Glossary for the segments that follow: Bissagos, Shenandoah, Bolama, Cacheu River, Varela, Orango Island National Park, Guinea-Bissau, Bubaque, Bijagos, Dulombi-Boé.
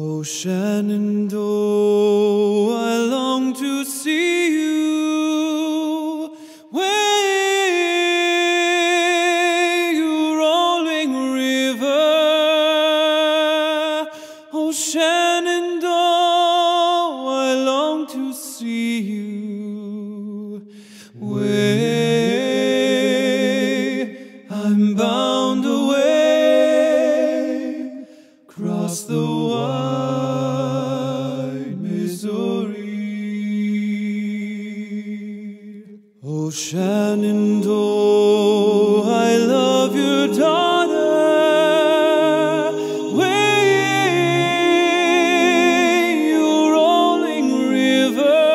Oh, Shenandoah, I long to see you where you rolling river. Oh, Shenandoah, I long to see you where I'm bound away across the water. Oh, Shenandoah, I love your daughter, where you rolling river.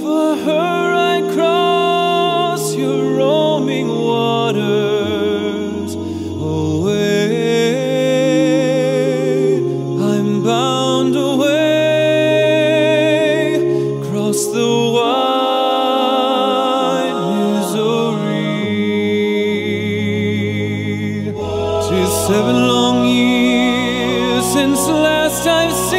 For her I cross your roaming waters. Oh, where I'm bound away across the water. It's 7 long years since last I've seen